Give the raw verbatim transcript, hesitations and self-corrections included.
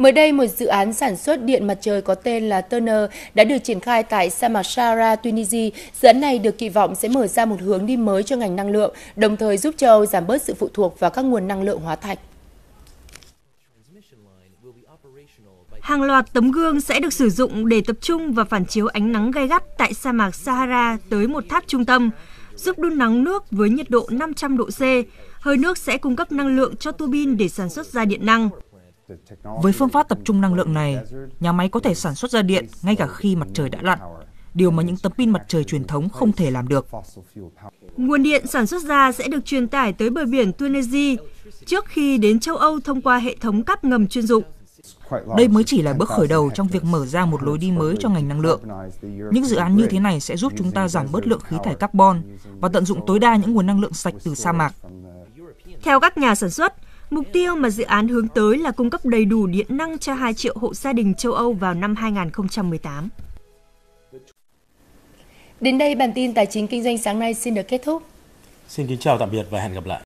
Mới đây, một dự án sản xuất điện mặt trời có tên là Turner đã được triển khai tại sa mạc Sahara, Tunisia. Dự án này được kỳ vọng sẽ mở ra một hướng đi mới cho ngành năng lượng, đồng thời giúp châu Âu giảm bớt sự phụ thuộc vào các nguồn năng lượng hóa thạch. Hàng loạt tấm gương sẽ được sử dụng để tập trung và phản chiếu ánh nắng gay gắt tại sa mạc Sahara tới một tháp trung tâm, giúp đun nóng nước với nhiệt độ năm trăm độ C. Hơi nước sẽ cung cấp năng lượng cho tua bin để sản xuất ra điện năng. Với phương pháp tập trung năng lượng này, nhà máy có thể sản xuất ra điện ngay cả khi mặt trời đã lặn, điều mà những tấm pin mặt trời truyền thống không thể làm được. Nguồn điện sản xuất ra sẽ được truyền tải tới bờ biển Tunisia trước khi đến châu Âu thông qua hệ thống cáp ngầm chuyên dụng. Đây mới chỉ là bước khởi đầu trong việc mở ra một lối đi mới cho ngành năng lượng. Những dự án như thế này sẽ giúp chúng ta giảm bớt lượng khí thải carbon và tận dụng tối đa những nguồn năng lượng sạch từ sa mạc. Theo các nhà sản xuất, mục tiêu mà dự án hướng tới là cung cấp đầy đủ điện năng cho hai triệu hộ gia đình châu Âu vào năm hai nghìn không trăm mười tám. Đến đây, bản tin Tài chính Kinh doanh sáng nay xin được kết thúc. Xin kính chào tạm biệt và hẹn gặp lại.